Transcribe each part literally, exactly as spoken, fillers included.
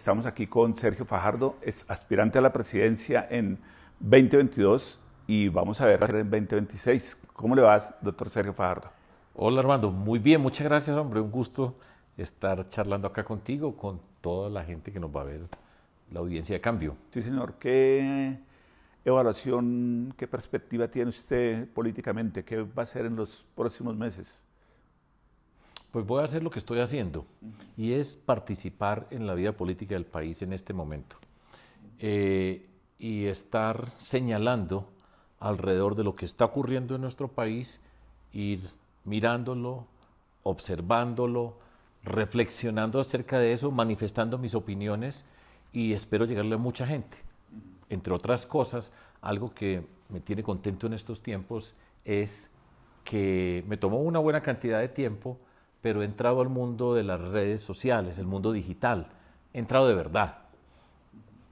Estamos aquí con Sergio Fajardo, es aspirante a la presidencia en veinte veintidós y vamos a ver en veinte veintiséis. ¿Cómo le vas, doctor Sergio Fajardo? Hola, Armando. Muy bien, muchas gracias, hombre. Un gusto estar charlando acá contigo, con toda la gente que nos va a ver, la audiencia de Cambio. Sí, señor. ¿Qué evaluación, qué perspectiva tiene usted políticamente? ¿Qué va a hacer en los próximos meses? Pues voy a hacer lo que estoy haciendo, y es participar en la vida política del país en este momento eh, y estar señalando alrededor de lo que está ocurriendo en nuestro país, ir mirándolo, observándolo, reflexionando acerca de eso, manifestando mis opiniones, y espero llegarle a mucha gente. Entre otras cosas, algo que me tiene contento en estos tiempos es que me tomó una buena cantidad de tiempo, pero he entrado al mundo de las redes sociales, el mundo digital, he entrado de verdad.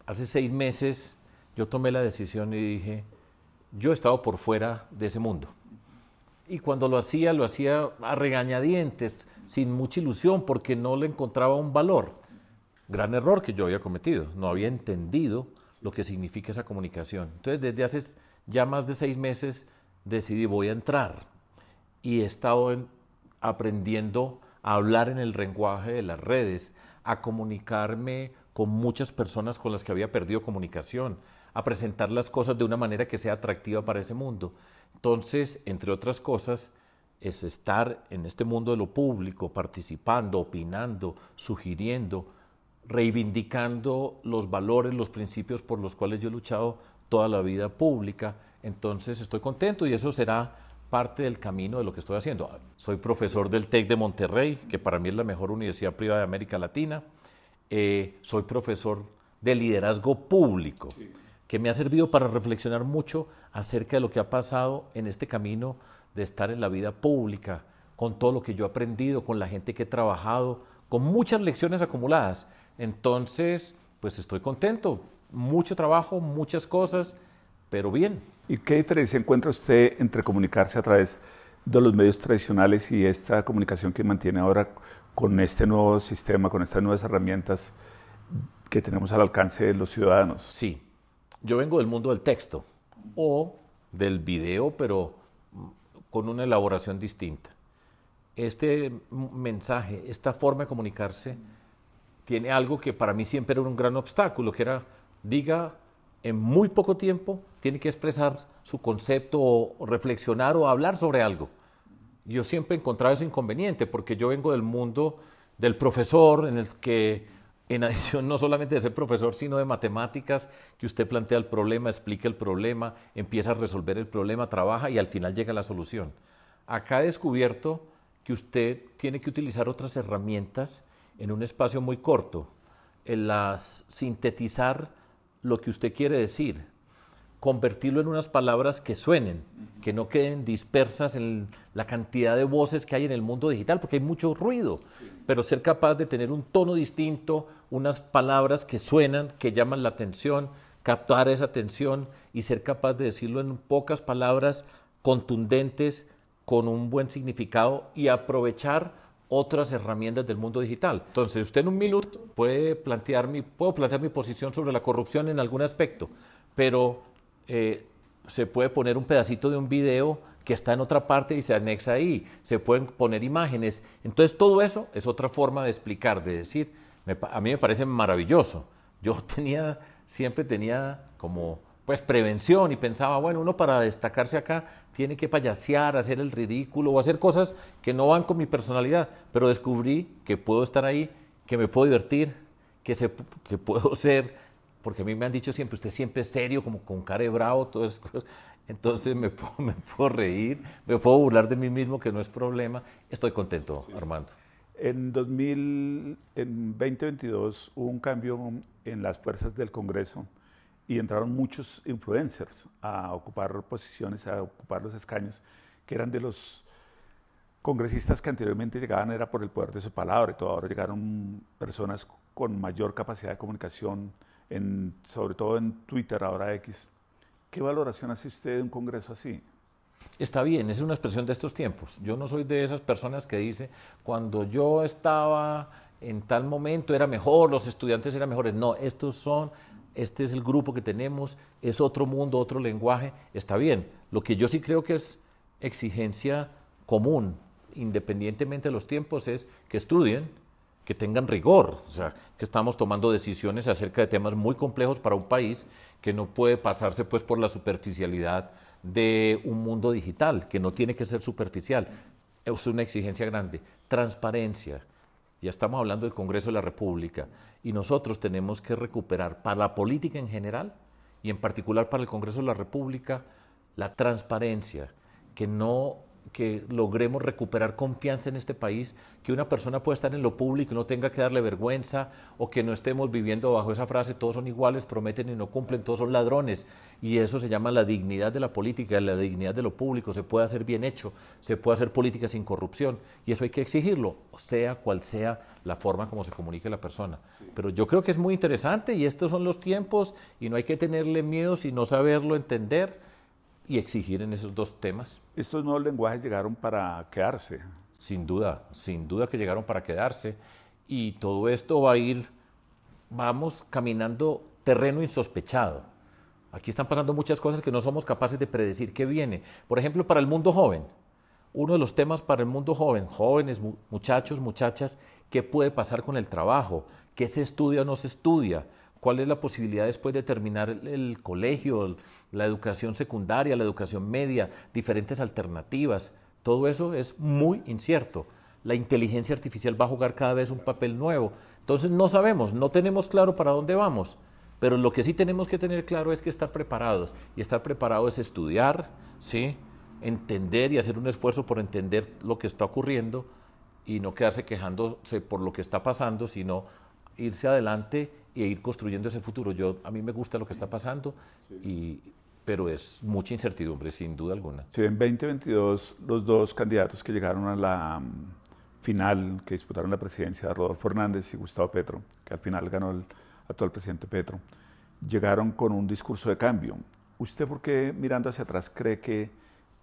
Hace seis meses yo tomé la decisión y dije, yo he estado por fuera de ese mundo. Y cuando lo hacía, lo hacía a regañadientes, sin mucha ilusión, porque no le encontraba un valor. Gran error que yo había cometido, no había entendido lo que significa esa comunicación. Entonces, desde hace ya más de seis meses decidí, voy a entrar, y he estado en aprendiendo a hablar en el lenguaje de las redes, a comunicarme con muchas personas con las que había perdido comunicación, a presentar las cosas de una manera que sea atractiva para ese mundo. Entonces, entre otras cosas, es estar en este mundo de lo público, participando, opinando, sugiriendo, reivindicando los valores, los principios por los cuales yo he luchado toda la vida pública. Entonces, estoy contento y eso será parte del camino de lo que estoy haciendo. Soy profesor del TEC de Monterrey, que para mí es la mejor universidad privada de América Latina. Eh, soy profesor de liderazgo público, sí, que me ha servido para reflexionar mucho acerca de lo que ha pasado en este camino de estar en la vida pública, con todo lo que yo he aprendido, con la gente que he trabajado, con muchas lecciones acumuladas. Entonces, pues estoy contento. Mucho trabajo, muchas cosas, pero bien. ¿Y qué diferencia encuentra usted entre comunicarse a través de los medios tradicionales y esta comunicación que mantiene ahora con este nuevo sistema, con estas nuevas herramientas que tenemos al alcance de los ciudadanos? Sí, yo vengo del mundo del texto o del video, pero con una elaboración distinta. Este mensaje, esta forma de comunicarse, tiene algo que para mí siempre era un gran obstáculo, que era, diga, en muy poco tiempo tiene que expresar su concepto o reflexionar o hablar sobre algo. Yo siempre he encontrado eso inconveniente porque yo vengo del mundo del profesor, en el que en adición no solamente de ser profesor sino de matemáticas, que usted plantea el problema, explica el problema, empieza a resolver el problema, trabaja y al final llega a la solución. Acá he descubierto que usted tiene que utilizar otras herramientas en un espacio muy corto, en las sintetizar lo que usted quiere decir, convertirlo en unas palabras que suenen, que no queden dispersas en la cantidad de voces que hay en el mundo digital, porque hay mucho ruido, pero ser capaz de tener un tono distinto, unas palabras que suenan, que llaman la atención, captar esa atención y ser capaz de decirlo en pocas palabras contundentes, con un buen significado y aprovechar otras herramientas del mundo digital. Entonces, usted en un minuto puede plantear mi, puedo plantear mi posición sobre la corrupción en algún aspecto, pero eh, se puede poner un pedacito de un video que está en otra parte y se anexa ahí, se pueden poner imágenes. Entonces, todo eso es otra forma de explicar, de decir. Me, a mí me parece maravilloso. Yo tenía, siempre tenía como, pues, prevención y pensaba, bueno, uno para destacarse acá tiene que payasear, hacer el ridículo o hacer cosas que no van con mi personalidad, pero descubrí que puedo estar ahí, que me puedo divertir, que, se, que puedo ser, porque a mí me han dicho siempre, usted siempre es serio, como con cara de bravo, todas esas cosas. Entonces me puedo, me puedo reír, me puedo burlar de mí mismo, que no es problema. Estoy contento, sí. Armando. En, dos mil, en veinte veintidós hubo un cambio en las fuerzas del Congreso, y entraron muchos influencers a ocupar posiciones, a ocupar los escaños que eran de los congresistas que anteriormente llegaban era por el poder de su palabra y todo. Ahora llegaron personas con mayor capacidad de comunicación, en, sobre todo en Twitter, ahora X. ¿Qué valoración hace usted de un congreso así? Está bien, es una expresión de estos tiempos. Yo no soy de esas personas que dice, cuando yo estaba en tal momento era mejor, los estudiantes eran mejores. No, estos son, este es el grupo que tenemos, es otro mundo, otro lenguaje, está bien. Lo que yo sí creo que es exigencia común, independientemente de los tiempos, es que estudien, que tengan rigor, o sea, que estamos tomando decisiones acerca de temas muy complejos para un país que no puede pasarse pues por la superficialidad de un mundo digital, que no tiene que ser superficial. Es una exigencia grande. Transparencia. Ya estamos hablando del Congreso de la República y nosotros tenemos que recuperar para la política en general y en particular para el Congreso de la República la transparencia, que no... que logremos recuperar confianza en este país, que una persona pueda estar en lo público y no tenga que darle vergüenza, o que no estemos viviendo bajo esa frase, todos son iguales, prometen y no cumplen, todos son ladrones. Y eso se llama la dignidad de la política, la dignidad de lo público. Se puede hacer bien hecho, se puede hacer política sin corrupción, y eso hay que exigirlo, sea cual sea la forma como se comunique la persona. Sí. Pero yo creo que es muy interesante, y estos son los tiempos, y no hay que tenerle miedo, sino saberlo entender y exigir en esos dos temas. Estos nuevos lenguajes llegaron para quedarse. Sin duda, sin duda que llegaron para quedarse. Y todo esto va a ir, vamos caminando terreno insospechado. Aquí están pasando muchas cosas que no somos capaces de predecir qué viene. Por ejemplo, para el mundo joven, uno de los temas para el mundo joven, jóvenes, mu- muchachos, muchachas, ¿qué puede pasar con el trabajo? ¿Qué se estudia o no se estudia? ¿Cuál es la posibilidad después de terminar el, el colegio, la educación secundaria, la educación media, diferentes alternativas? Todo eso es muy incierto. La inteligencia artificial va a jugar cada vez un papel nuevo. Entonces no sabemos, no tenemos claro para dónde vamos, pero lo que sí tenemos que tener claro es que estar preparados. Y estar preparado es estudiar, ¿sí? Entender y hacer un esfuerzo por entender lo que está ocurriendo y no quedarse quejándose por lo que está pasando, sino irse adelante y ir construyendo ese futuro. Yo, a mí me gusta lo que está pasando, sí. y, pero es mucha incertidumbre, sin duda alguna. Sí, en veinte veintidós, los dos candidatos que llegaron a la um, final, que disputaron la presidencia, Rodolfo Hernández y Gustavo Petro, que al final ganó el actual presidente Petro, llegaron con un discurso de cambio. ¿Usted por qué, mirando hacia atrás, cree que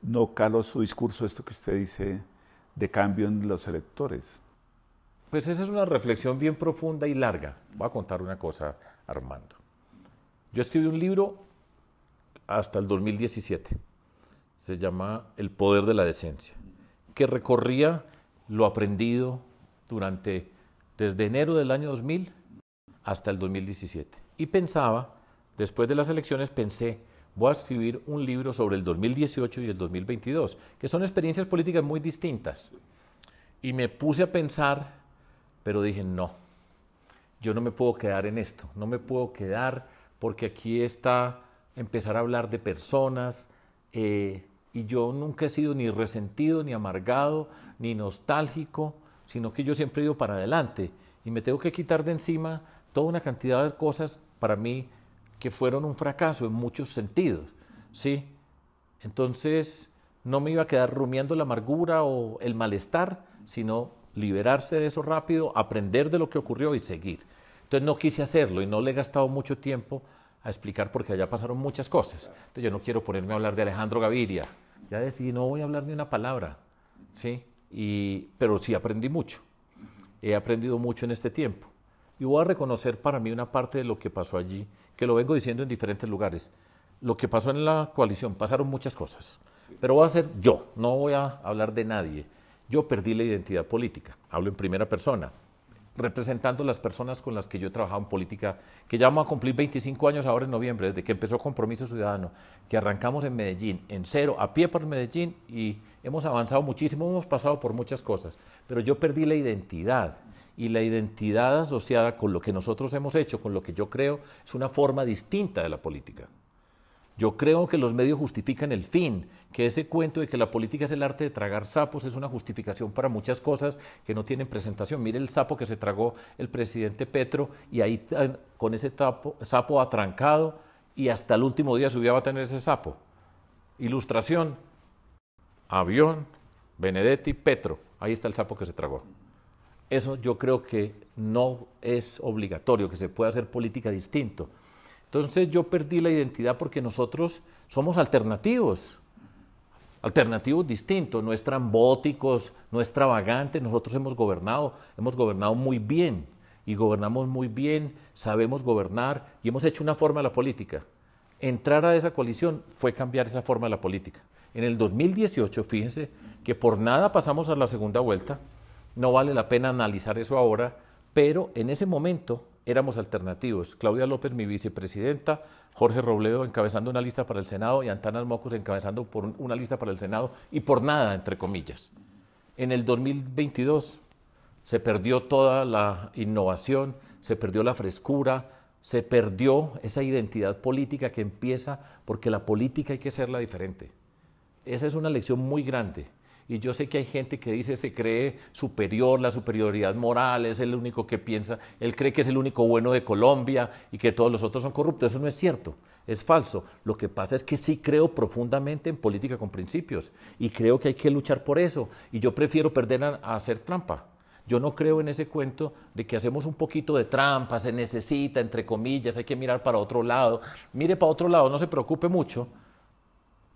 no caló su discurso, esto que usted dice, de cambio en los electores? Pues esa es una reflexión bien profunda y larga. Voy a contar una cosa, Armando. Yo escribí un libro hasta el dos mil diecisiete. Se llama El poder de la decencia, que recorría lo aprendido durante, desde enero del año dos mil hasta el dos mil diecisiete. Y pensaba, después de las elecciones, pensé, voy a escribir un libro sobre el dos mil dieciocho y el dos mil veintidós, que son experiencias políticas muy distintas. Y me puse a pensar... Pero dije, no, yo no me puedo quedar en esto, no me puedo quedar porque aquí está empezar a hablar de personas eh, y yo nunca he sido ni resentido, ni amargado, ni nostálgico, sino que yo siempre he ido para adelante y me tengo que quitar de encima toda una cantidad de cosas para mí que fueron un fracaso en muchos sentidos, ¿sí? Entonces no me iba a quedar rumiando la amargura o el malestar, sino... liberarse de eso rápido, aprender de lo que ocurrió y seguir. Entonces no quise hacerlo y no le he gastado mucho tiempo a explicar porque allá pasaron muchas cosas. Entonces yo no quiero ponerme a hablar de Alejandro Gaviria. Ya decidí, no voy a hablar ni una palabra, ¿sí? Y, pero sí aprendí mucho. He aprendido mucho en este tiempo. Y voy a reconocer para mí una parte de lo que pasó allí, que lo vengo diciendo en diferentes lugares. Lo que pasó en la coalición, pasaron muchas cosas. Pero voy a ser yo, no voy a hablar de nadie. Yo perdí la identidad política, hablo en primera persona, representando las personas con las que yo he trabajado en política, que ya vamos a cumplir veinticinco años ahora en noviembre, desde que empezó Compromiso Ciudadano, que arrancamos en Medellín, en cero, a pie por Medellín, y hemos avanzado muchísimo, hemos pasado por muchas cosas, pero yo perdí la identidad, y la identidad asociada con lo que nosotros hemos hecho, con lo que yo creo, es una forma distinta de la política. Yo creo que los medios justifican el fin, que ese cuento de que la política es el arte de tragar sapos es una justificación para muchas cosas que no tienen presentación. Mire el sapo que se tragó el presidente Petro y ahí con ese tapo, sapo atrancado y hasta el último día su vida va a tener ese sapo. Ilustración, avión, Benedetti, Petro, ahí está el sapo que se tragó. Eso yo creo que no es obligatorio, que se pueda hacer política distinto. Entonces yo perdí la identidad porque nosotros somos alternativos. alternativos distintos, no estrambóticos, no extravagantes. Nosotros hemos gobernado, hemos gobernado muy bien y gobernamos muy bien, sabemos gobernar y hemos hecho una forma de la política. Entrar a esa coalición fue cambiar esa forma de la política. En el dos mil dieciocho, fíjense que por nada pasamos a la segunda vuelta, no vale la pena analizar eso ahora, pero en ese momento éramos alternativos. Claudia López, mi vicepresidenta, Jorge Robledo encabezando una lista para el Senado y Antanas Mockus encabezando por una lista para el Senado y por nada, entre comillas. En el dos mil veintidós se perdió toda la innovación, se perdió la frescura, se perdió esa identidad política que empieza porque la política hay que hacerla diferente. Esa es una lección muy grande. Y yo sé que hay gente que dice, se cree superior, la superioridad moral, es el único que piensa, él cree que es el único bueno de Colombia y que todos los otros son corruptos. Eso no es cierto, es falso. Lo que pasa es que sí creo profundamente en política con principios y creo que hay que luchar por eso. Y yo prefiero perder a, a hacer trampa. Yo no creo en ese cuento de que hacemos un poquito de trampa, se necesita, entre comillas, hay que mirar para otro lado. Mire para otro lado, no se preocupe mucho,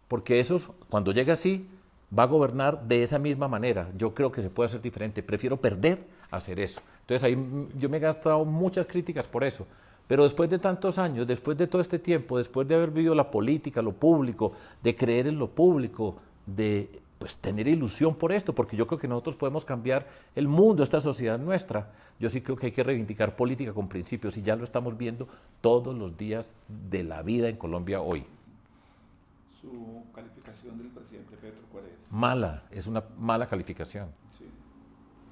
porque eso, cuando llega así, va a gobernar de esa misma manera. Yo creo que se puede hacer diferente. Prefiero perder a hacer eso. Entonces, ahí yo me he gastado muchas críticas por eso. Pero después de tantos años, después de todo este tiempo, después de haber vivido la política, lo público, de creer en lo público, de pues tener ilusión por esto, porque yo creo que nosotros podemos cambiar el mundo, esta sociedad nuestra. Yo sí creo que hay que reivindicar política con principios y ya lo estamos viendo todos los días de la vida en Colombia hoy. ¿Su calificación del presidente Petro cuál es? Mala, es una mala calificación. Sí.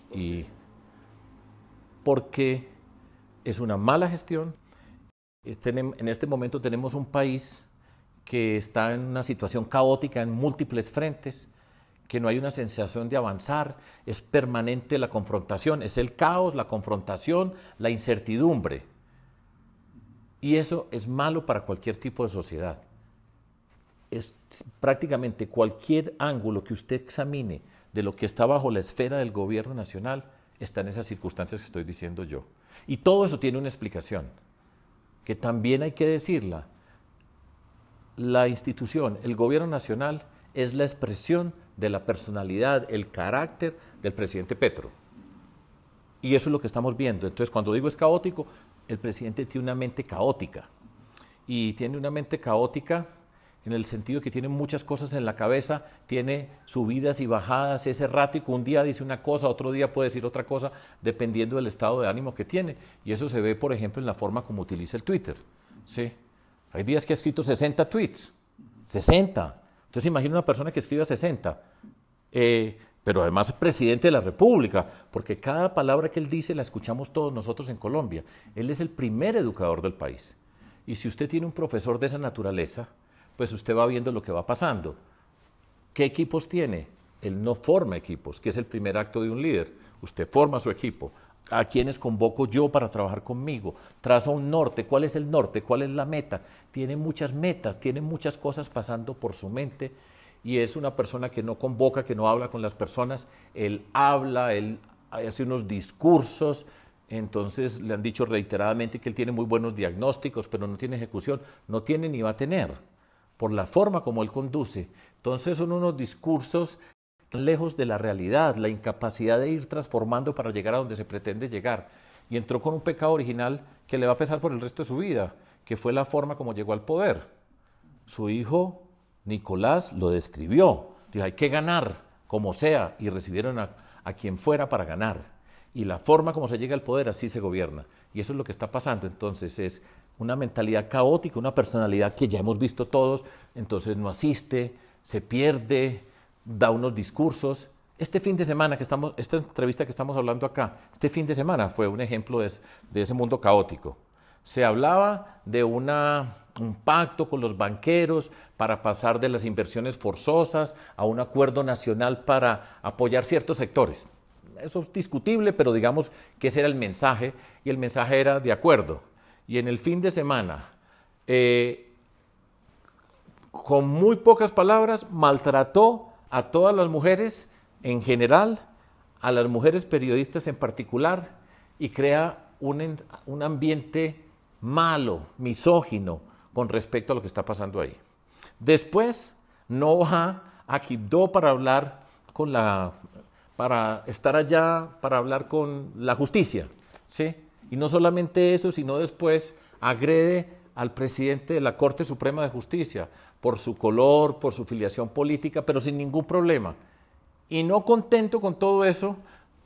¿Por y qué? Porque es una mala gestión. En este momento tenemos un país que está en una situación caótica en múltiples frentes, que no hay una sensación de avanzar, es permanente la confrontación, es el caos, la confrontación, la incertidumbre. Y eso es malo para cualquier tipo de sociedad. Es prácticamente cualquier ángulo que usted examine de lo que está bajo la esfera del gobierno nacional está en esas circunstancias que estoy diciendo yo. Y todo eso tiene una explicación, que también hay que decirla. La institución, el gobierno nacional, es la expresión de la personalidad, el carácter del presidente Petro. Y eso es lo que estamos viendo. Entonces, cuando digo es caótico, el presidente tiene una mente caótica. Y tiene una mente caótica en el sentido que tiene muchas cosas en la cabeza, tiene subidas y bajadas, es errático, un día dice una cosa, otro día puede decir otra cosa, dependiendo del estado de ánimo que tiene. Y eso se ve, por ejemplo, en la forma como utiliza el Twitter. ¿Sí? Hay días que ha escrito sesenta tweets, sesenta. Entonces imagina una persona que escriba sesenta, eh, pero además es presidente de la República, porque cada palabra que él dice la escuchamos todos nosotros en Colombia. Él es el primer educador del país. Y si usted tiene un profesor de esa naturaleza, pues usted va viendo lo que va pasando. ¿Qué equipos tiene? Él no forma equipos, que es el primer acto de un líder. Usted forma su equipo. ¿A quiénes convoco yo para trabajar conmigo? Traza un norte. ¿Cuál es el norte? ¿Cuál es la meta? Tiene muchas metas, tiene muchas cosas pasando por su mente y es una persona que no convoca, que no habla con las personas. Él habla, él hace unos discursos. Entonces le han dicho reiteradamente que él tiene muy buenos diagnósticos, pero no tiene ejecución. No tiene ni va a tener, por la forma como él conduce. Entonces son unos discursos lejos de la realidad, la incapacidad de ir transformando para llegar a donde se pretende llegar. Y entró con un pecado original que le va a pesar por el resto de su vida, que fue la forma como llegó al poder. Su hijo Nicolás lo describió. Dijo, hay que ganar, como sea, y recibieron a, a quien fuera para ganar. Y la forma como se llega al poder, así se gobierna. Y eso es lo que está pasando. Entonces es una mentalidad caótica, una personalidad que ya hemos visto todos, entonces no asiste, se pierde, da unos discursos. Este fin de semana, que estamos, esta entrevista que estamos hablando acá, este fin de semana fue un ejemplo de, de ese mundo caótico. Se hablaba de una, un pacto con los banqueros para pasar de las inversiones forzosas a un acuerdo nacional para apoyar ciertos sectores. Eso es discutible, pero digamos que ese era el mensaje, y el mensaje era de acuerdo. Y en el fin de semana, eh, con muy pocas palabras, maltrató a todas las mujeres en general, a las mujeres periodistas en particular, y crea un, un ambiente malo, misógino, con respecto a lo que está pasando ahí. Después no va a Quibdó para hablar con la, para estar allá, para hablar con la justicia, ¿sí? Y no solamente eso, sino después agrede al presidente de la Corte Suprema de Justicia por su color, por su filiación política, pero sin ningún problema. Y no contento con todo eso,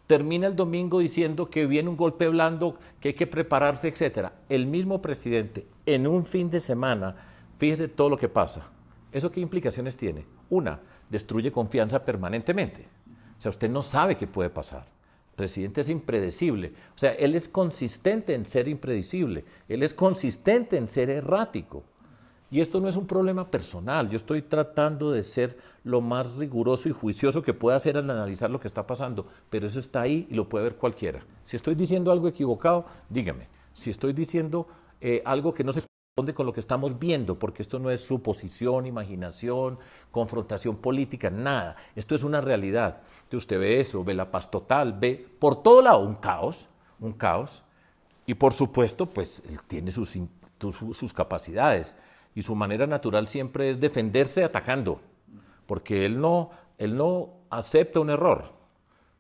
termina el domingo diciendo que viene un golpe blando, que hay que prepararse, etcétera. El mismo presidente, en un fin de semana, fíjese todo lo que pasa. ¿Eso qué implicaciones tiene? Una, destruye confianza permanentemente. O sea, usted no sabe qué puede pasar. El presidente es impredecible. O sea, él es consistente en ser impredecible. Él es consistente en ser errático. Y esto no es un problema personal. Yo estoy tratando de ser lo más riguroso y juicioso que pueda ser al analizar lo que está pasando, pero eso está ahí y lo puede ver cualquiera. Si estoy diciendo algo equivocado, dígame. Si estoy diciendo eh, algo que no se corresponde con lo que estamos viendo, porque esto no es suposición, imaginación, confrontación política, nada. Esto es una realidad. Entonces usted ve eso, ve la paz total, ve por todo lado un caos, un caos. Y por supuesto, pues él tiene sus, sus capacidades. Y su manera natural siempre es defenderse atacando, porque él no, él no acepta un error.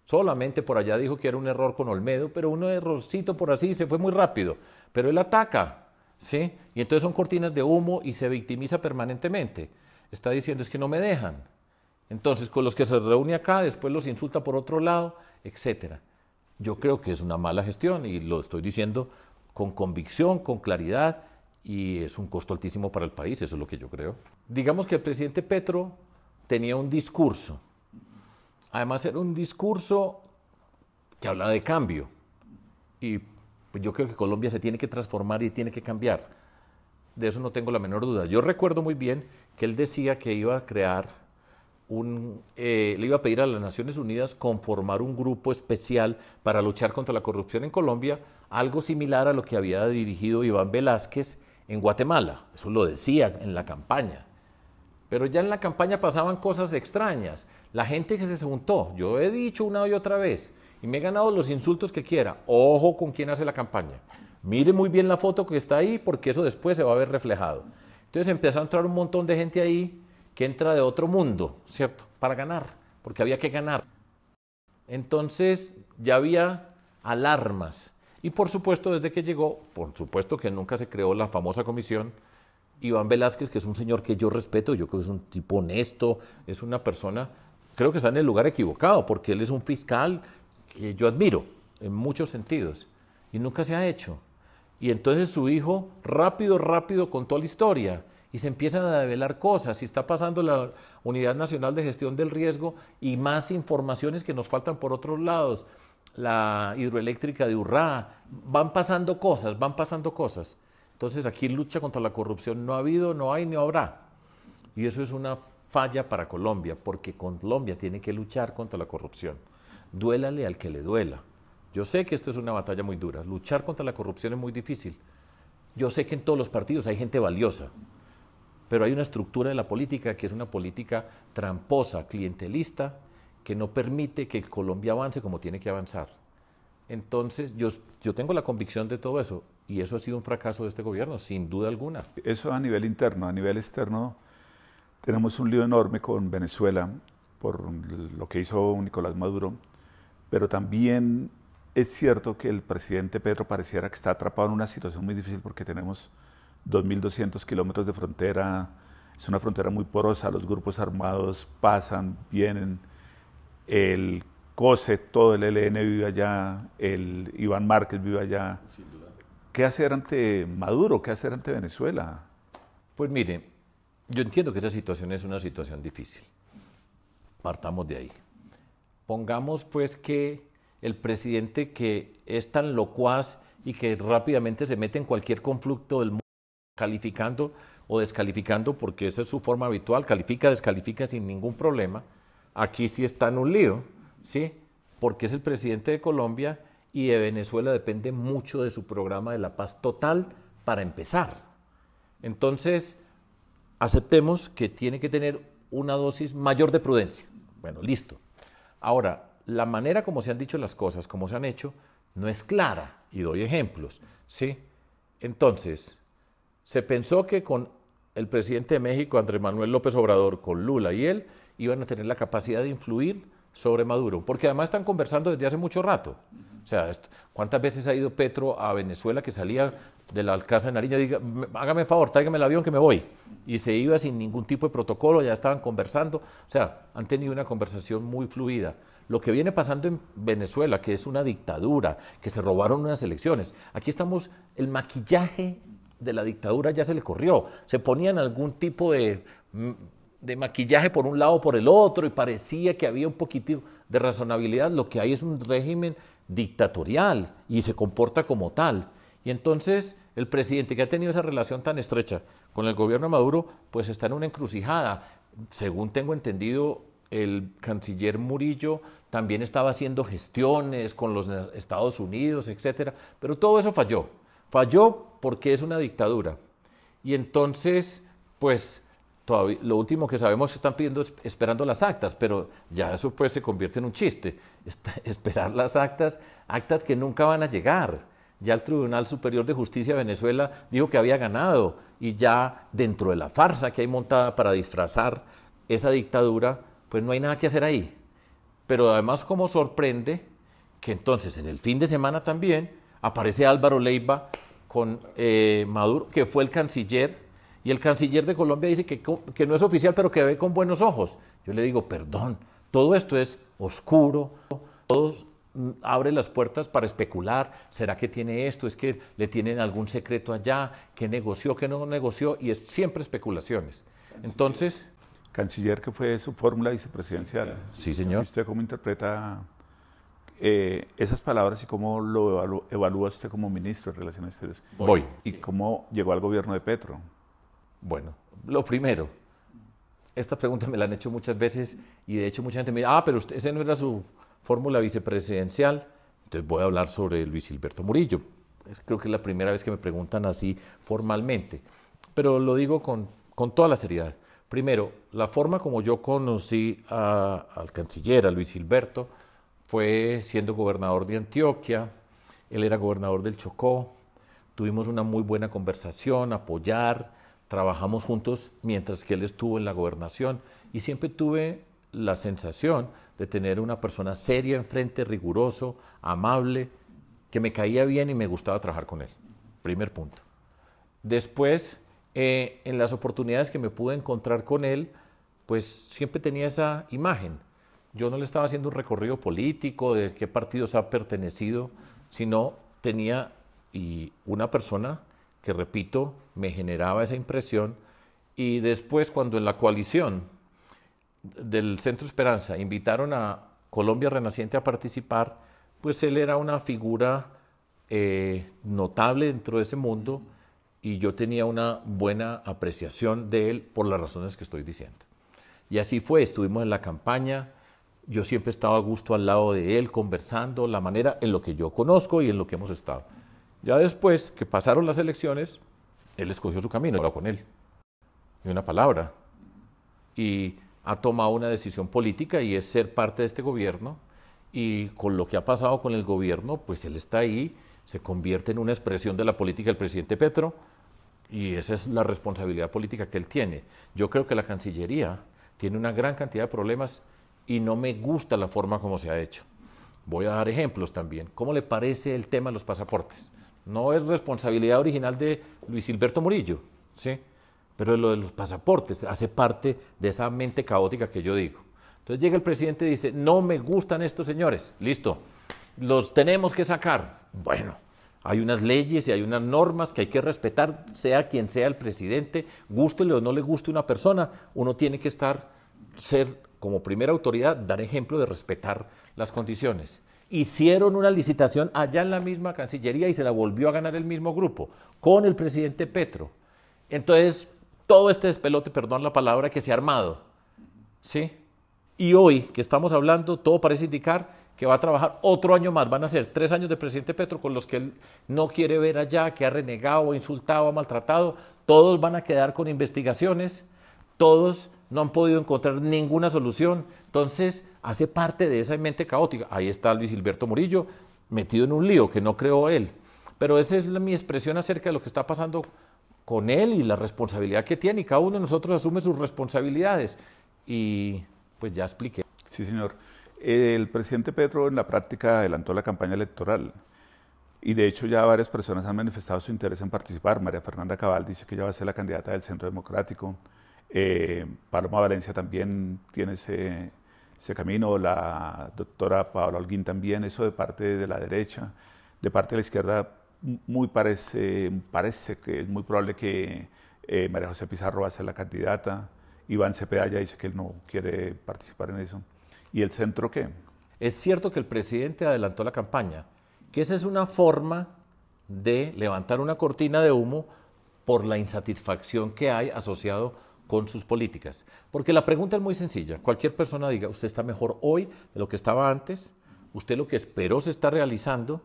Solamente por allá dijo que era un error con Olmedo, pero un errorcito por así se fue muy rápido. Pero él ataca, ¿sí? Y entonces son cortinas de humo y se victimiza permanentemente. Está diciendo, es que no me dejan. Entonces, con los que se reúne acá, después los insulta por otro lado, etcétera. Yo creo que es una mala gestión y lo estoy diciendo con convicción, con claridad, y es un costo altísimo para el país, eso es lo que yo creo. Digamos que el presidente Petro tenía un discurso, además era un discurso que hablaba de cambio, y pues yo creo que Colombia se tiene que transformar y tiene que cambiar, de eso no tengo la menor duda. Yo recuerdo muy bien que él decía que iba a crear, un, eh, le iba a pedir a las Naciones Unidas conformar un grupo especial para luchar contra la corrupción en Colombia, algo similar a lo que había dirigido Iván Velázquez en Guatemala, eso lo decía en la campaña, pero ya en la campaña pasaban cosas extrañas, la gente que se juntó, yo he dicho una y otra vez, y me he ganado los insultos que quiera, ojo con quién hace la campaña, mire muy bien la foto que está ahí, porque eso después se va a ver reflejado. Entonces empezó a entrar un montón de gente ahí, que entra de otro mundo, ¿cierto?, para ganar, porque había que ganar. Entonces ya había alarmas. Y por supuesto, desde que llegó, por supuesto que nunca se creó la famosa comisión, Iván Velázquez, que es un señor que yo respeto, yo creo que es un tipo honesto, es una persona, creo que está en el lugar equivocado, porque él es un fiscal que yo admiro en muchos sentidos, y nunca se ha hecho. Y entonces su hijo rápido, rápido contó la historia, y se empiezan a develar cosas, y está pasando la Unidad Nacional de Gestión del Riesgo, y más informaciones que nos faltan por otros lados, la hidroeléctrica de Urrá, van pasando cosas, van pasando cosas. Entonces aquí lucha contra la corrupción no ha habido, no hay, ni habrá. Y eso es una falla para Colombia, porque Colombia tiene que luchar contra la corrupción. Duélale al que le duela. Yo sé que esto es una batalla muy dura, luchar contra la corrupción es muy difícil. Yo sé que en todos los partidos hay gente valiosa, pero hay una estructura de la política que es una política tramposa, clientelista, que no permite que Colombia avance como tiene que avanzar. Entonces, yo, yo tengo la convicción de todo eso, y eso ha sido un fracaso de este gobierno, sin duda alguna. Eso a nivel interno. A nivel externo, tenemos un lío enorme con Venezuela, por lo que hizo Nicolás Maduro, pero también es cierto que el presidente Petro pareciera que está atrapado en una situación muy difícil, porque tenemos dos mil doscientos kilómetros de frontera, es una frontera muy porosa, los grupos armados pasan, vienen, el COSE, todo el E L N vive allá, el Iván Márquez vive allá. ¿Qué hacer ante Maduro? ¿Qué hacer ante Venezuela? Pues mire, yo entiendo que esa situación es una situación difícil. Partamos de ahí. Pongamos pues que el presidente, que es tan locuaz y que rápidamente se mete en cualquier conflicto del mundo, calificando o descalificando, porque esa es su forma habitual, califica, descalifica sin ningún problema, aquí sí está en un lío, ¿sí? Porque es el presidente de Colombia, y de Venezuela depende mucho de su programa de la paz total para empezar. Entonces, aceptemos que tiene que tener una dosis mayor de prudencia. Bueno, listo. Ahora, la manera como se han dicho las cosas, como se han hecho, no es clara, y doy ejemplos, ¿sí? Entonces, se pensó que con el presidente de México, Andrés Manuel López Obrador, con Lula y él, iban a tener la capacidad de influir sobre Maduro, porque además están conversando desde hace mucho rato. O sea, esto, ¿cuántas veces ha ido Petro a Venezuela, que salía de la Alcázar de Nariño y diga, hágame el favor, tráigame el avión que me voy? Y se iba sin ningún tipo de protocolo, ya estaban conversando. O sea, han tenido una conversación muy fluida. Lo que viene pasando en Venezuela, que es una dictadura, que se robaron unas elecciones. Aquí estamos, el maquillaje de la dictadura ya se le corrió. Se ponían algún tipo de... de maquillaje por un lado o por el otro, y parecía que había un poquitito de razonabilidad. Lo que hay es un régimen dictatorial y se comporta como tal. Y entonces el presidente, que ha tenido esa relación tan estrecha con el gobierno de Maduro, pues está en una encrucijada. Según tengo entendido, el canciller Murillo también estaba haciendo gestiones con los Estados Unidos, etcétera, pero todo eso falló. Falló porque es una dictadura. Y entonces, pues... todavía, lo último que sabemos es que están pidiendo, esperando las actas, pero ya eso pues se convierte en un chiste. Está, esperar las actas, actas que nunca van a llegar. Ya el Tribunal Superior de Justicia de Venezuela dijo que había ganado, y ya dentro de la farsa que hay montada para disfrazar esa dictadura, pues no hay nada que hacer ahí. Pero además, como sorprende que entonces en el fin de semana también aparece Álvaro Leiva con eh, Maduro, que fue el canciller. Y el canciller de Colombia dice que, que no es oficial, pero que ve con buenos ojos. Yo le digo, perdón, todo esto es oscuro, todo abre las puertas para especular. ¿Será que tiene esto? ¿Es que le tienen algún secreto allá? ¿Qué negoció? ¿Qué no negoció? Y es siempre especulaciones. Canciller. Entonces... Canciller, que fue su fórmula vicepresidencial. Sí, señor. ¿Usted cómo interpreta eh, esas palabras y cómo lo evalúa, evalúa usted como ministro de Relaciones Exteriores? Voy. ¿Y sí. cómo llegó al gobierno de Petro? Bueno, lo primero, esta pregunta me la han hecho muchas veces, y de hecho mucha gente me dice, ah, pero usted, ese no era su fórmula vicepresidencial. Entonces voy a hablar sobre Luis Gilberto Murillo. Es, creo que es la primera vez que me preguntan así formalmente, pero lo digo con, con toda la seriedad. Primero, la forma como yo conocí a, al canciller, a Luis Gilberto, fue siendo gobernador de Antioquia. Él era gobernador del Chocó, tuvimos una muy buena conversación, apoyar, trabajamos juntos mientras que él estuvo en la gobernación, y siempre tuve la sensación de tener una persona seria enfrente, riguroso, amable, que me caía bien y me gustaba trabajar con él. Primer punto. Después, eh, en las oportunidades que me pude encontrar con él, pues siempre tenía esa imagen. Yo no le estaba haciendo un recorrido político de qué partidos ha pertenecido, sino tenía y una persona... que, repito, me generaba esa impresión. Y después, cuando en la coalición del Centro Esperanza invitaron a Colombia Renaciente a participar, pues él era una figura eh, notable dentro de ese mundo, y yo tenía una buena apreciación de él por las razones que estoy diciendo. Y así fue, estuvimos en la campaña, yo siempre estaba a gusto al lado de él, conversando, la manera en lo que yo conozco y en lo que hemos estado. Ya después que pasaron las elecciones, él escogió su camino, habló con él, ni una palabra, y ha tomado una decisión política, y es ser parte de este gobierno, y con lo que ha pasado con el gobierno, pues él está ahí, se convierte en una expresión de la política del presidente Petro, y esa es la responsabilidad política que él tiene. Yo creo que la Cancillería tiene una gran cantidad de problemas, y no me gusta la forma como se ha hecho. Voy a dar ejemplos también. ¿Cómo le parece el tema de los pasaportes? No es responsabilidad original de Luis Gilberto Murillo, ¿sí? Pero lo de los pasaportes hace parte de esa mente caótica que yo digo. Entonces llega el presidente y dice, no me gustan estos señores, listo, los tenemos que sacar. Bueno, hay unas leyes y hay unas normas que hay que respetar, sea quien sea el presidente, gústele o no le guste una persona, uno tiene que estar, ser como primera autoridad, dar ejemplo de respetar las condiciones. Hicieron una licitación allá en la misma Cancillería y se la volvió a ganar el mismo grupo, con el presidente Petro. Entonces, todo este despelote, perdón la palabra, que se ha armado, ¿sí? Y hoy, que estamos hablando, todo parece indicar que va a trabajar otro año más. Van a ser tres años de presidente Petro con los que él no quiere ver allá, que ha renegado, insultado, ha maltratado. Todos van a quedar con investigaciones, todos no han podido encontrar ninguna solución. Entonces, hace parte de esa mente caótica. Ahí está Luis Gilberto Murillo, metido en un lío que no creó él. Pero esa es la, mi expresión acerca de lo que está pasando con él y la responsabilidad que tiene. Y cada uno de nosotros asume sus responsabilidades. Y pues ya expliqué. Sí, señor. El presidente Petro en la práctica adelantó la campaña electoral y de hecho ya varias personas han manifestado su interés en participar. María Fernanda Cabal dice que ella va a ser la candidata del Centro Democrático. Eh, Paloma Valencia también tiene ese, ese camino, la doctora Paola Holguín también, eso de parte de la derecha. De parte de la izquierda muy parece, parece que es muy probable que eh, María José Pizarro va a ser la candidata. Iván Cepeda ya dice que él no quiere participar en eso. ¿Y el centro qué? Es cierto que el presidente adelantó la campaña, que esa es una forma de levantar una cortina de humo por la insatisfacción que hay asociado con sus políticas. Porque la pregunta es muy sencilla. Cualquier persona diga, usted está mejor hoy de lo que estaba antes, usted lo que esperó se está realizando,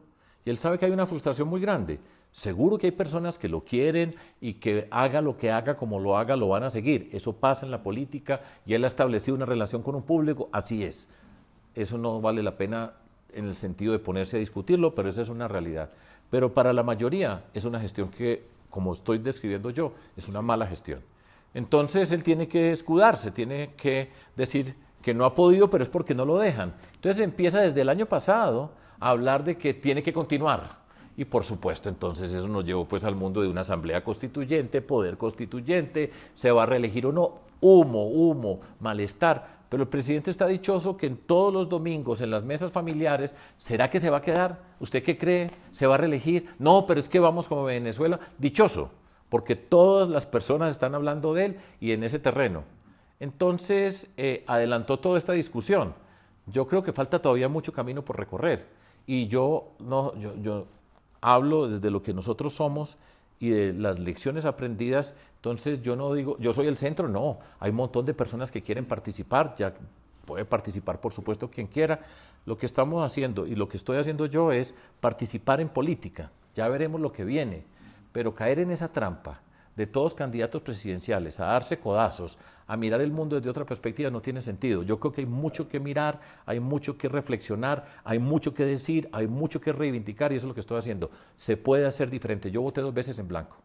y él sabe que hay una frustración muy grande. Seguro que hay personas que lo quieren y que haga lo que haga, como lo haga, lo van a seguir. Eso pasa en la política y él ha establecido una relación con un público, así es. Eso no vale la pena en el sentido de ponerse a discutirlo, pero esa es una realidad. Pero para la mayoría es una gestión que, como estoy describiendo yo, es una mala gestión. Entonces él tiene que escudarse, tiene que decir que no ha podido, pero es porque no lo dejan. Entonces empieza desde el año pasado a hablar de que tiene que continuar. Y por supuesto, entonces eso nos llevó pues al mundo de una asamblea constituyente, poder constituyente, se va a reelegir o no, humo, humo, malestar. Pero el presidente está dichoso que en todos los domingos, en las mesas familiares, ¿será que se va a quedar? ¿Usted qué cree? ¿Se va a reelegir? No, pero es que vamos como Venezuela. Dichoso, porque todas las personas están hablando de él y en ese terreno. Entonces, eh, adelantó toda esta discusión. Yo creo que falta todavía mucho camino por recorrer. Y yo no... yo, yo hablo desde lo que nosotros somos y de las lecciones aprendidas, entonces yo no digo, yo soy el centro, no, hay un montón de personas que quieren participar, ya puede participar por supuesto quien quiera, lo que estamos haciendo y lo que estoy haciendo yo es participar en política, ya veremos lo que viene, pero caer en esa trampa de todos candidatos presidenciales, a darse codazos, a mirar el mundo desde otra perspectiva no tiene sentido. Yo creo que hay mucho que mirar, hay mucho que reflexionar, hay mucho que decir, hay mucho que reivindicar y eso es lo que estoy haciendo. Se puede hacer diferente. Yo voté dos veces en blanco,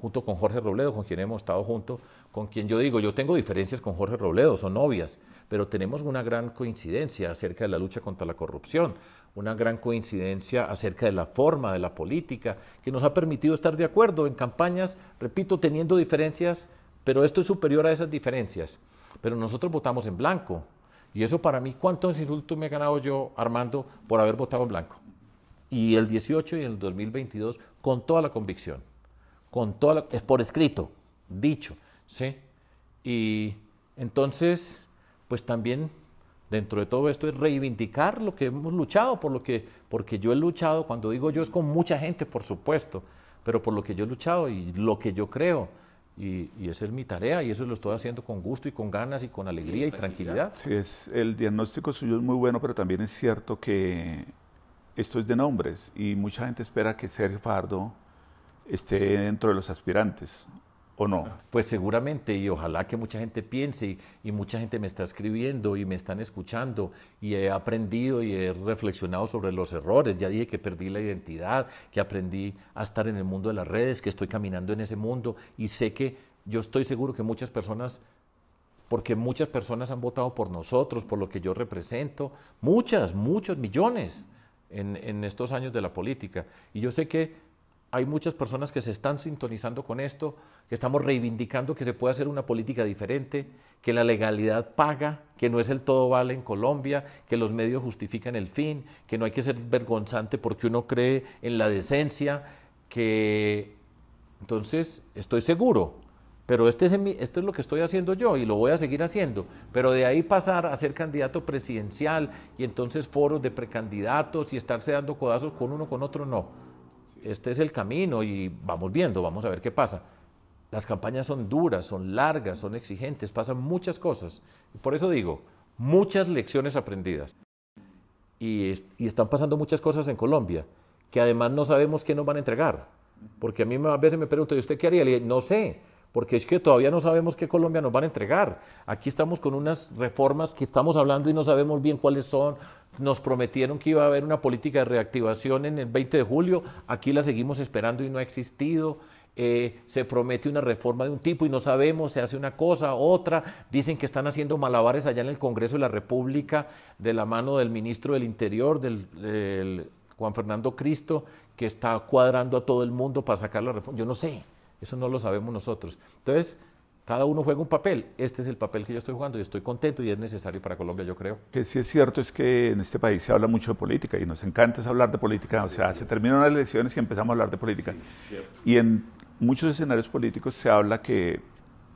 junto con Jorge Robledo, con quien hemos estado juntos, con quien yo digo, yo tengo diferencias con Jorge Robledo, son obvias, pero tenemos una gran coincidencia acerca de la lucha contra la corrupción, una gran coincidencia acerca de la forma de la política, que nos ha permitido estar de acuerdo en campañas, repito, teniendo diferencias, pero esto es superior a esas diferencias. Pero nosotros votamos en blanco, y eso para mí, ¿cuántos insultos me he ganado yo, Armando, por haber votado en blanco? Y el dieciocho y el dos mil veintidós, con toda la convicción, con toda la, es por escrito, dicho, ¿sí? Y entonces, pues también... dentro de todo esto es reivindicar lo que hemos luchado, por lo que, porque yo he luchado, cuando digo yo es con mucha gente, por supuesto, pero por lo que yo he luchado y lo que yo creo, y, y esa es mi tarea, y eso lo estoy haciendo con gusto y con ganas y con alegría y, y tranquilidad. Sí, es, el diagnóstico suyo es muy bueno, pero también es cierto que esto es de nombres, y mucha gente espera que Sergio Fajardo esté dentro de los aspirantes. ¿O no? Pues seguramente, y ojalá que mucha gente piense, y, y mucha gente me está escribiendo, y me están escuchando, y he aprendido y he reflexionado sobre los errores, ya dije que perdí la identidad, que aprendí a estar en el mundo de las redes, que estoy caminando en ese mundo, y sé que, yo estoy seguro que muchas personas, porque muchas personas han votado por nosotros, por lo que yo represento, muchas, muchos, millones, en, en estos años de la política, y yo sé que hay muchas personas que se están sintonizando con esto, que estamos reivindicando que se puede hacer una política diferente, que la legalidad paga, que no es el todo vale en Colombia, que los medios justifican el fin, que no hay que ser vergonzante porque uno cree en la decencia, que entonces estoy seguro, pero este es mi, esto es lo que estoy haciendo yo y lo voy a seguir haciendo, pero de ahí pasar a ser candidato presidencial y entonces foros de precandidatos y estarse dando codazos con uno con otro, no. Este es el camino y vamos viendo, vamos a ver qué pasa. Las campañas son duras, son largas, son exigentes, pasan muchas cosas. Por eso digo, muchas lecciones aprendidas. Y, est- y están pasando muchas cosas en Colombia, que además no sabemos qué nos van a entregar. Porque a mí a veces me preguntan, ¿y usted qué haría? Le digo, no sé, porque es que todavía no sabemos qué Colombia nos van a entregar. Aquí estamos con unas reformas que estamos hablando y no sabemos bien cuáles son. Nos prometieron que iba a haber una política de reactivación en el veinte de julio, aquí la seguimos esperando y no ha existido. Eh, se promete una reforma de un tipo y no sabemos, se hace una cosa, otra, dicen que están haciendo malabares allá en el Congreso de la República de la mano del ministro del Interior, del, del Juan Fernando Cristo, que está cuadrando a todo el mundo para sacar la reforma. Yo no sé, eso no lo sabemos nosotros. Entonces, cada uno juega un papel. Este es el papel que yo estoy jugando y estoy contento y es necesario para Colombia, yo creo. Que sí es cierto es que en este país se habla mucho de política y nos encanta hablar de política. Sí, o sea, sí. Se terminan las elecciones y empezamos a hablar de política. Sí, es cierto. Y en muchos escenarios políticos se habla que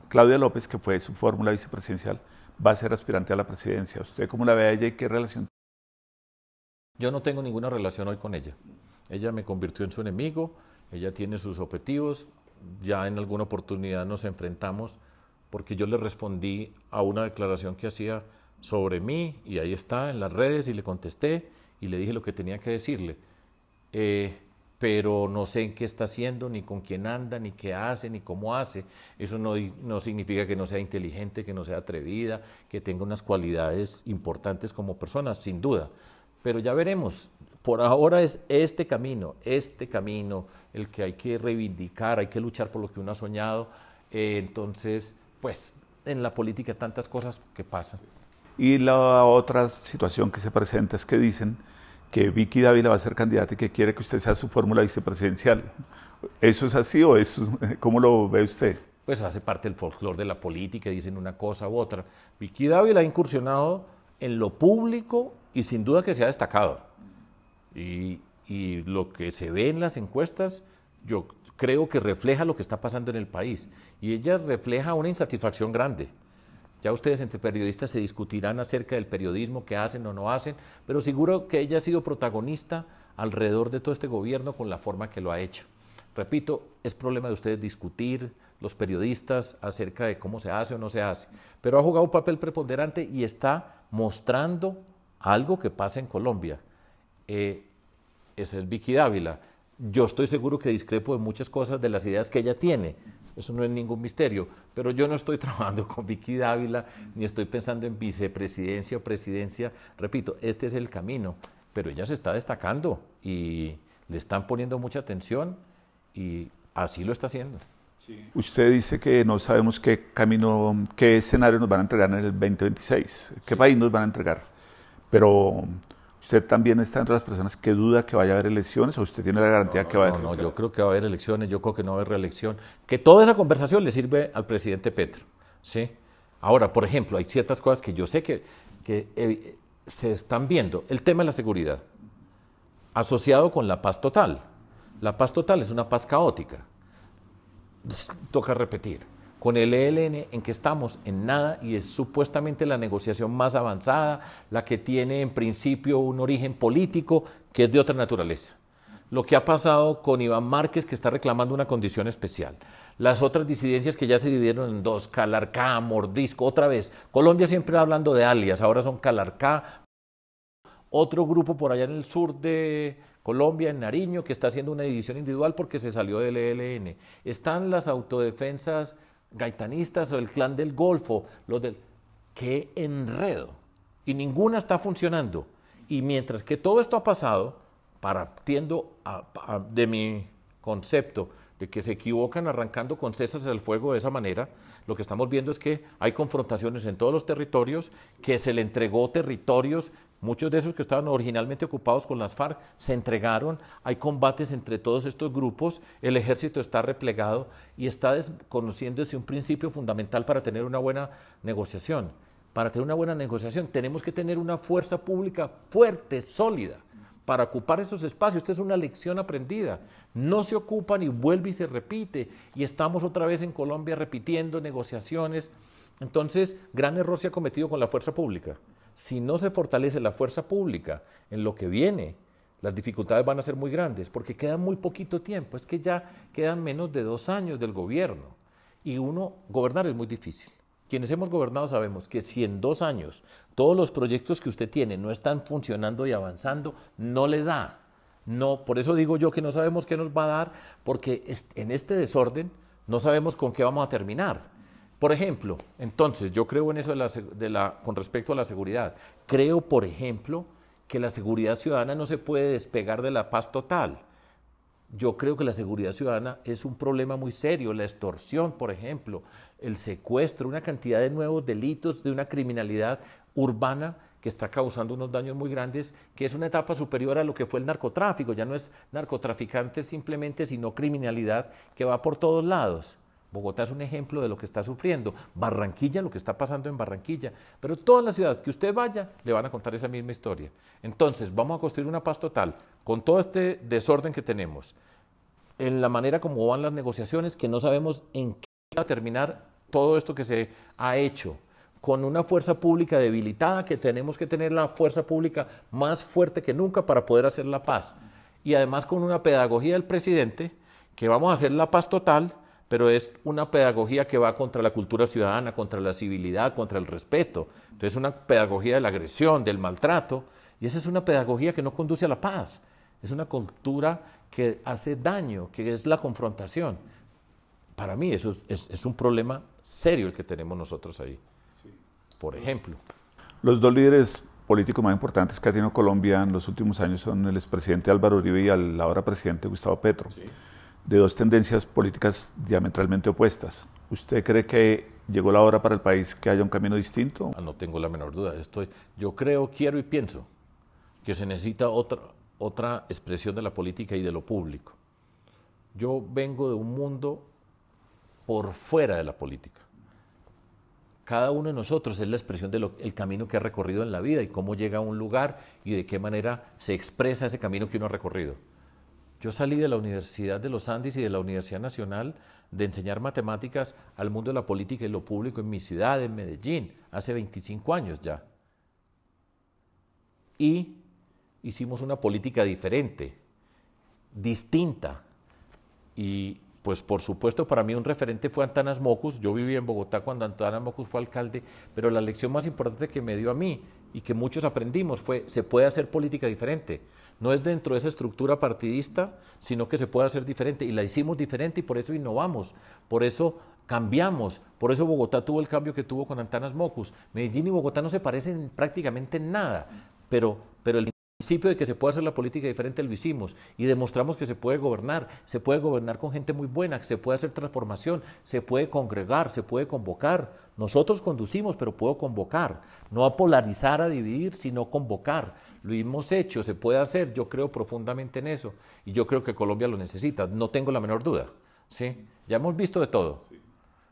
Claudia López, que fue su fórmula vicepresidencial, va a ser aspirante a la presidencia. ¿Usted cómo la ve a ella y qué relación? Yo no tengo ninguna relación hoy con ella. Ella me convirtió en su enemigo, ella tiene sus objetivos. Ya en alguna oportunidad nos enfrentamos porque yo le respondí a una declaración que hacía sobre mí y ahí está en las redes y le contesté y le dije lo que tenía que decirle. Eh, pero no sé en qué está haciendo, ni con quién anda, ni qué hace, ni cómo hace. Eso no, no significa que no sea inteligente, que no sea atrevida, que tenga unas cualidades importantes como persona, sin duda. Pero ya veremos. Por ahora es este camino, este camino, el que hay que reivindicar, hay que luchar por lo que uno ha soñado. Eh, entonces, pues, en la política tantas cosas que pasan. Y la otra situación que se presenta es que dicen que Vicky Dávila va a ser candidata y que quiere que usted sea su fórmula vicepresidencial. ¿Eso es así o eso, cómo lo ve usted? Pues hace parte del folclore de la política, dicen una cosa u otra. Vicky Dávila ha incursionado en lo público y sin duda que se ha destacado. Y, y lo que se ve en las encuestas, yo creo que refleja lo que está pasando en el país. Y ella refleja una insatisfacción grande. Ya ustedes entre periodistas se discutirán acerca del periodismo, qué hacen o no hacen, pero seguro que ella ha sido protagonista alrededor de todo este gobierno con la forma que lo ha hecho. Repito, es problema de ustedes discutir, los periodistas, acerca de cómo se hace o no se hace. Pero ha jugado un papel preponderante y está mostrando algo que pasa en Colombia. Eh, esa es Vicky Dávila. Yo estoy seguro que discrepo de muchas cosas de las ideas que ella tiene. Eso no es ningún misterio, pero yo no estoy trabajando con Vicky Dávila, ni estoy pensando en vicepresidencia o presidencia. Repito, este es el camino, pero ella se está destacando y le están poniendo mucha atención y así lo está haciendo. Sí. Usted dice que no sabemos qué camino, qué escenario nos van a entregar en el veinte veintiséis, qué sí. país nos van a entregar, pero ¿usted también está entre las personas que duda que vaya a haber elecciones o usted tiene la garantía no, no, que va a haber? No, no, yo creo que va a haber elecciones, yo creo que no va a haber reelección. Que toda esa conversación le sirve al presidente Petro, ¿sí? Ahora, por ejemplo, hay ciertas cosas que yo sé que, que eh, se están viendo. El tema de la seguridad, asociado con la paz total. La paz total es una paz caótica. Toca repetir. Con el E L N en que estamos en nada y es supuestamente la negociación más avanzada, la que tiene en principio un origen político que es de otra naturaleza. Lo que ha pasado con Iván Márquez, que está reclamando una condición especial. Las otras disidencias que ya se dividieron en dos, Calarcá, Mordisco, otra vez. Colombia siempre hablando de alias, ahora son Calarcá. Otro grupo por allá en el sur de Colombia, en Nariño, que está haciendo una división individual porque se salió del E L N. Están las autodefensas Gaitanistas o el Clan del Golfo, los del... ¡Qué enredo! Y ninguna está funcionando. Y mientras que todo esto ha pasado, partiendo a, a, de mi concepto de que se equivocan arrancando con cesas al fuego de esa manera, lo que estamos viendo es que hay confrontaciones en todos los territorios, que se le entregó territorios, muchos de esos que estaban originalmente ocupados con las FARC se entregaron, hay combates entre todos estos grupos, el ejército está replegado y está desconociéndose un principio fundamental para tener una buena negociación. Para tener una buena negociación tenemos que tener una fuerza pública fuerte, sólida, para ocupar esos espacios. Esta es una lección aprendida. No se ocupan y vuelve y se repite. Y estamos otra vez en Colombia repitiendo negociaciones. Entonces, gran error se ha cometido con la fuerza pública. Si no se fortalece la fuerza pública en lo que viene, las dificultades van a ser muy grandes porque queda muy poquito tiempo. Es que ya quedan menos de dos años del gobierno. Y uno, gobernar es muy difícil. Quienes hemos gobernado sabemos que si en dos años todos los proyectos que usted tiene no están funcionando y avanzando, no le da. No, por eso digo yo que no sabemos qué nos va a dar, porque en este desorden no sabemos con qué vamos a terminar. Por ejemplo, entonces, yo creo en eso de la, de la, con respecto a la seguridad. Creo, por ejemplo, que la seguridad ciudadana no se puede despegar de la paz total. Yo creo que la seguridad ciudadana es un problema muy serio, la extorsión, por ejemplo, el secuestro, una cantidad de nuevos delitos de una criminalidad urbana que está causando unos daños muy grandes, que es una etapa superior a lo que fue el narcotráfico. Ya no es narcotraficante simplemente, sino criminalidad que va por todos lados. Bogotá es un ejemplo de lo que está sufriendo, Barranquilla, lo que está pasando en Barranquilla, pero todas las ciudades que usted vaya le van a contar esa misma historia. Entonces vamos a construir una paz total con todo este desorden que tenemos, en la manera como van las negociaciones, que no sabemos en qué va a terminar todo esto que se ha hecho, con una fuerza pública debilitada, que tenemos que tener la fuerza pública más fuerte que nunca para poder hacer la paz, y además con una pedagogía del presidente que vamos a hacer la paz total, pero es una pedagogía que va contra la cultura ciudadana, contra la civilidad, contra el respeto. Entonces, una pedagogía de la agresión, del maltrato, y esa es una pedagogía que no conduce a la paz. Es una cultura que hace daño, que es la confrontación. Para mí eso es, es, es un problema serio el que tenemos nosotros ahí, sí. Por ejemplo. Los dos líderes políticos más importantes que ha tenido Colombia en los últimos años son el expresidente Álvaro Uribe y el ahora presidente Gustavo Petro. Sí. De dos tendencias políticas diametralmente opuestas. ¿Usted cree que llegó la hora para el país que haya un camino distinto? No tengo la menor duda. Estoy, yo creo, quiero y pienso que se necesita otra, otra expresión de la política y de lo público. Yo vengo de un mundo por fuera de la política. Cada uno de nosotros es la expresión del camino que ha recorrido en la vida y cómo llega a un lugar y de qué manera se expresa ese camino que uno ha recorrido. Yo salí de la Universidad de los Andes y de la Universidad Nacional de enseñar matemáticas al mundo de la política y lo público en mi ciudad, en Medellín, hace veinticinco años ya. Y hicimos una política diferente, distinta. Y pues por supuesto para mí un referente fue Antanas Mockus. Yo viví en Bogotá cuando Antanas Mockus fue alcalde, pero la lección más importante que me dio a mí y que muchos aprendimos fue, se puede hacer política diferente. No es dentro de esa estructura partidista, sino que se puede hacer diferente, y la hicimos diferente, y por eso innovamos, por eso cambiamos, por eso Bogotá tuvo el cambio que tuvo con Antanas Mockus. Medellín y Bogotá no se parecen prácticamente en nada, pero, pero el principio de que se puede hacer la política diferente lo hicimos, y demostramos que se puede gobernar, se puede gobernar con gente muy buena, que se puede hacer transformación, se puede congregar, se puede convocar. Nosotros conducimos, pero puedo convocar, no a polarizar, a dividir, sino convocar. Lo hemos hecho, se puede hacer, yo creo profundamente en eso, y yo creo que Colombia lo necesita, no tengo la menor duda, ¿sí? Ya hemos visto de todo. Sí.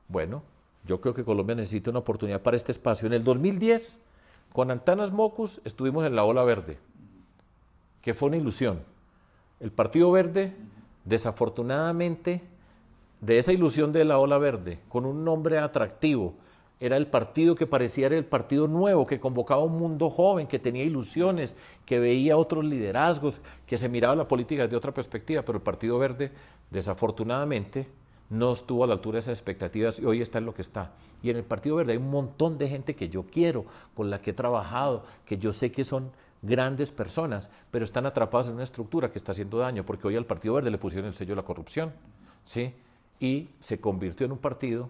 Bueno, yo creo que Colombia necesita una oportunidad para este espacio. En el dos mil diez, con Antanas Mockus, estuvimos en la ola verde, que fue una ilusión. El Partido Verde, desafortunadamente, de esa ilusión de la ola verde, con un nombre atractivo, era el partido que parecía era el partido nuevo, que convocaba a un mundo joven, que tenía ilusiones, que veía otros liderazgos, que se miraba la política desde otra perspectiva, pero el Partido Verde, desafortunadamente, no estuvo a la altura de esas expectativas y hoy está en lo que está. Y en el Partido Verde hay un montón de gente que yo quiero, con la que he trabajado, que yo sé que son grandes personas, pero están atrapadas en una estructura que está haciendo daño, porque hoy al Partido Verde le pusieron el sello de la corrupción, ¿sí? Y se convirtió en un partido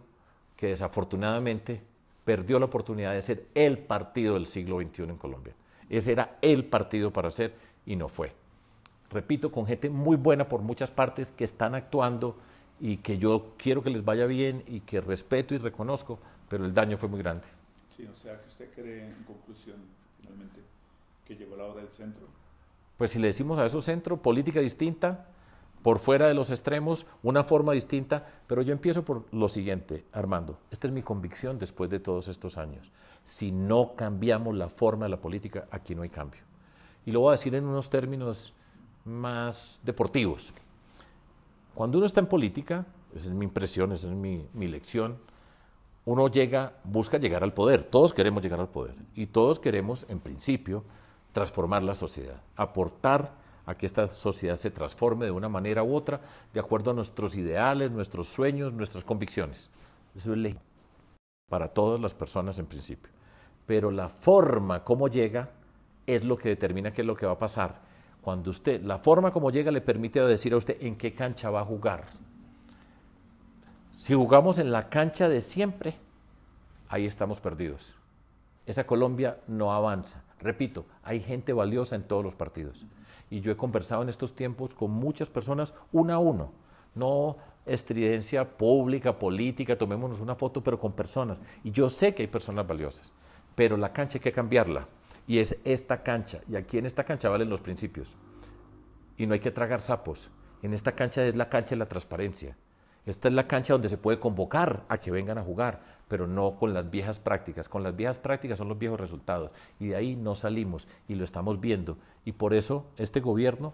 que desafortunadamente perdió la oportunidad de ser el partido del siglo veintiuno en Colombia. Ese era el partido para ser y no fue. Repito, con gente muy buena por muchas partes que están actuando y que yo quiero que les vaya bien y que respeto y reconozco, pero el daño fue muy grande. Sí, o sea, que usted cree en conclusión, finalmente, que llegó la hora del centro. Pues si le decimos a eso centro, política distinta, por fuera de los extremos, una forma distinta, pero yo empiezo por lo siguiente, Armando, esta es mi convicción después de todos estos años, si no cambiamos la forma de la política, aquí no hay cambio. Y lo voy a decir en unos términos más deportivos. Cuando uno está en política, esa es mi impresión, esa es mi, mi lección, uno llega, busca llegar al poder, todos queremos llegar al poder, y todos queremos, en principio, transformar la sociedad, aportar a que esta sociedad se transforme de una manera u otra, de acuerdo a nuestros ideales, nuestros sueños, nuestras convicciones. Eso es legítimo para todas las personas en principio. Pero la forma como llega es lo que determina qué es lo que va a pasar. Cuando usted, la forma como llega le permite decir a usted en qué cancha va a jugar. Si jugamos en la cancha de siempre, ahí estamos perdidos. Esa Colombia no avanza. Repito, hay gente valiosa en todos los partidos. Y yo he conversado en estos tiempos con muchas personas, uno a uno. No estridencia pública, política, tomémonos una foto, pero con personas. Y yo sé que hay personas valiosas, pero la cancha hay que cambiarla. Y es esta cancha. Y aquí en esta cancha valen los principios. Y no hay que tragar sapos. En esta cancha es la cancha de la transparencia. Esta es la cancha donde se puede convocar a que vengan a jugar, pero no con las viejas prácticas. Con las viejas prácticas son los viejos resultados. Y de ahí no salimos y lo estamos viendo. Y por eso este gobierno,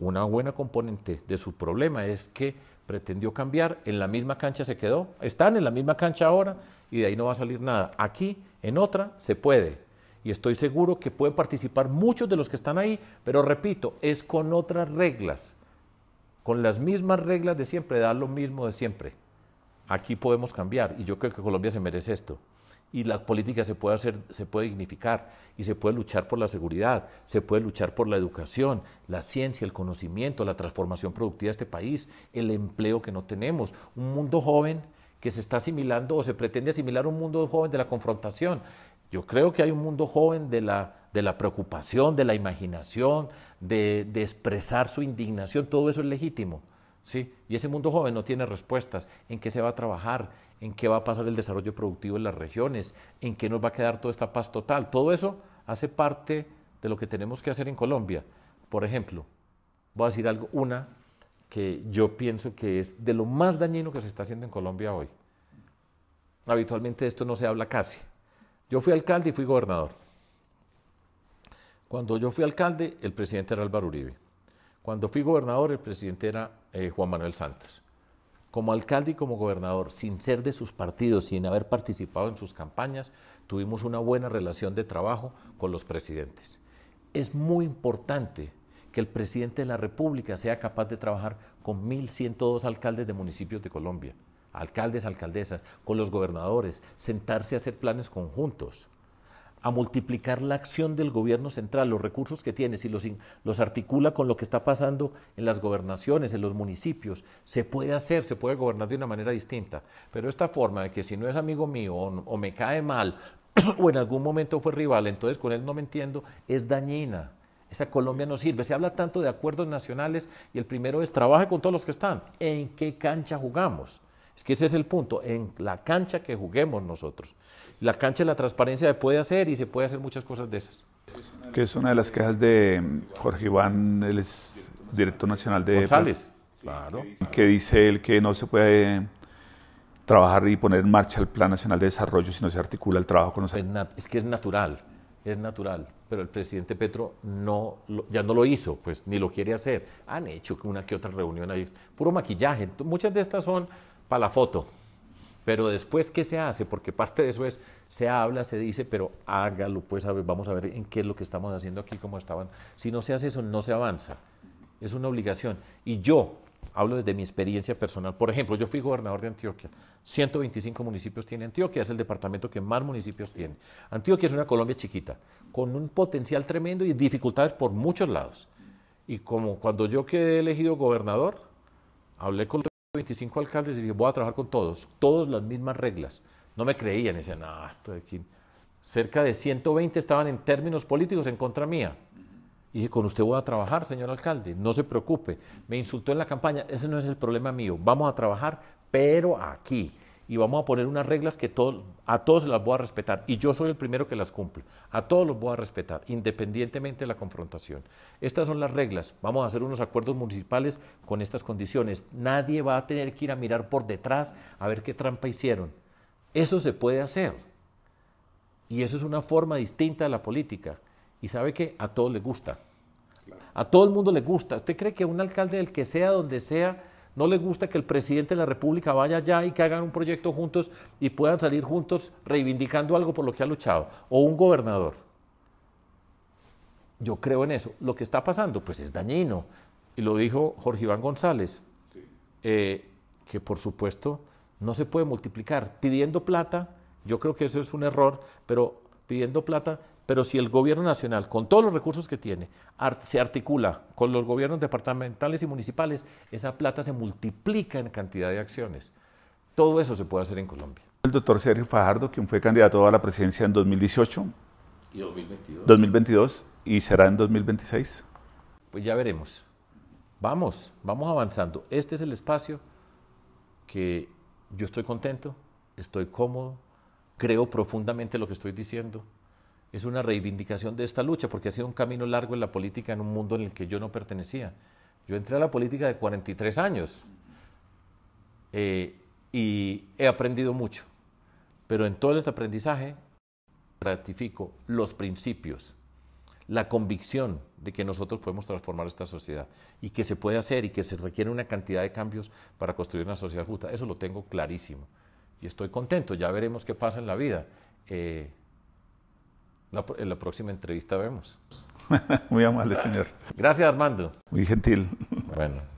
una buena componente de su problema es que pretendió cambiar, en la misma cancha se quedó. Están en la misma cancha ahora y de ahí no va a salir nada. Aquí, en otra, se puede. Y estoy seguro que pueden participar muchos de los que están ahí, pero repito, es con otras reglas, con las mismas reglas de siempre, dar lo mismo de siempre. Aquí podemos cambiar y yo creo que Colombia se merece esto. Y la política se puede hacer, se puede dignificar y se puede luchar por la seguridad, se puede luchar por la educación, la ciencia, el conocimiento, la transformación productiva de este país, el empleo que no tenemos, un mundo joven que se está asimilando o se pretende asimilar un mundo joven de la confrontación. Yo creo que hay un mundo joven de la, de la preocupación, de la imaginación, de, de expresar su indignación, todo eso es legítimo, ¿sí? Y ese mundo joven no tiene respuestas en qué se va a trabajar, en qué va a pasar el desarrollo productivo en las regiones, en qué nos va a quedar toda esta paz total. Todo eso hace parte de lo que tenemos que hacer en Colombia. Por ejemplo, voy a decir algo, una que yo pienso que es de lo más dañino que se está haciendo en Colombia hoy. Habitualmente de esto no se habla casi. Yo fui alcalde y fui gobernador. Cuando yo fui alcalde, el presidente era Álvaro Uribe. Cuando fui gobernador, el presidente era eh, Juan Manuel Santos. Como alcalde y como gobernador, sin ser de sus partidos, sin haber participado en sus campañas, tuvimos una buena relación de trabajo con los presidentes. Es muy importante que el presidente de la República sea capaz de trabajar con mil ciento dos alcaldes de municipios de Colombia. Alcaldes, alcaldesas, con los gobernadores, sentarse a hacer planes conjuntos, a multiplicar la acción del gobierno central, los recursos que tiene, si los, los articula con lo que está pasando en las gobernaciones, en los municipios, se puede hacer, se puede gobernar de una manera distinta, pero esta forma de que si no es amigo mío o, o me cae mal o en algún momento fue rival, entonces con él no me entiendo, es dañina. Esa Colombia no sirve. Se habla tanto de acuerdos nacionales y el primero es trabaje con todos los que están. ¿En qué cancha jugamos? Es que ese es el punto, en la cancha que juguemos nosotros. La cancha de la transparencia se puede hacer y se puede hacer muchas cosas de esas. Que es una de las quejas de Jorge Iván, él es director nacional de... González, claro. Que dice él que no se puede trabajar y poner en marcha el Plan Nacional de Desarrollo si no se articula el trabajo con los... Es, es que es natural, es natural, pero el presidente Petro no lo, ya no lo hizo, pues ni lo quiere hacer. Han hecho una que otra reunión ahí, puro maquillaje. Muchas de estas son... para la foto, pero después ¿qué se hace? Porque parte de eso es, se habla, se dice, pero hágalo, pues a ver, vamos a ver en qué es lo que estamos haciendo aquí, cómo estaban. Si no se hace eso, no se avanza, es una obligación. Y yo hablo desde mi experiencia personal, por ejemplo, yo fui gobernador de Antioquia, ciento veinticinco municipios tiene Antioquia, es el departamento que más municipios tiene. Antioquia es una Colombia chiquita, con un potencial tremendo y dificultades por muchos lados. Y como cuando yo quedé elegido gobernador, hablé con veinticinco alcaldes y dije, voy a trabajar con todos, todos las mismas reglas. No me creían, decían, no, esto de aquí. Cerca de ciento veinte estaban en términos políticos en contra mía. Y dije, con usted voy a trabajar, señor alcalde, no se preocupe. Me insultó en la campaña, ese no es el problema mío, vamos a trabajar, pero aquí. Y vamos a poner unas reglas que todo, a todos las voy a respetar. Y yo soy el primero que las cumple. A todos los voy a respetar, independientemente de la confrontación. Estas son las reglas. Vamos a hacer unos acuerdos municipales con estas condiciones. Nadie va a tener que ir a mirar por detrás a ver qué trampa hicieron. Eso se puede hacer. Y eso es una forma distinta de la política. Y ¿sabe qué? A todos les gusta. A todo el mundo les gusta. ¿Usted cree que un alcalde del que sea, donde sea... no les gusta que el presidente de la República vaya allá y que hagan un proyecto juntos y puedan salir juntos reivindicando algo por lo que ha luchado? O un gobernador. Yo creo en eso. Lo que está pasando, pues es dañino. Y lo dijo Jorge Iván González, sí. eh, que por supuesto no se puede multiplicar. Pidiendo plata, yo creo que eso es un error, pero pidiendo plata... Pero si el gobierno nacional, con todos los recursos que tiene, art- se articula con los gobiernos departamentales y municipales, esa plata se multiplica en cantidad de acciones. Todo eso se puede hacer en Colombia. El doctor Sergio Fajardo, quien fue candidato a la presidencia en dos mil dieciocho, ¿Y dos mil veintidós? dos mil veintidós, ¿y será en dos mil veintiséis? Pues ya veremos. Vamos, vamos avanzando. Este es el espacio que yo estoy contento, estoy cómodo, creo profundamente lo que estoy diciendo. Es una reivindicación de esta lucha porque ha sido un camino largo en la política, en un mundo en el que yo no pertenecía. Yo entré a la política de cuarenta y tres años eh, y he aprendido mucho, pero en todo este aprendizaje ratifico los principios, la convicción de que nosotros podemos transformar esta sociedad y que se puede hacer y que se requiere una cantidad de cambios para construir una sociedad justa. Eso lo tengo clarísimo y estoy contento. Ya veremos qué pasa en la vida. Eh, la, en la próxima entrevista vemos. Muy amable, señor. Gracias, Armando. Muy gentil. Bueno.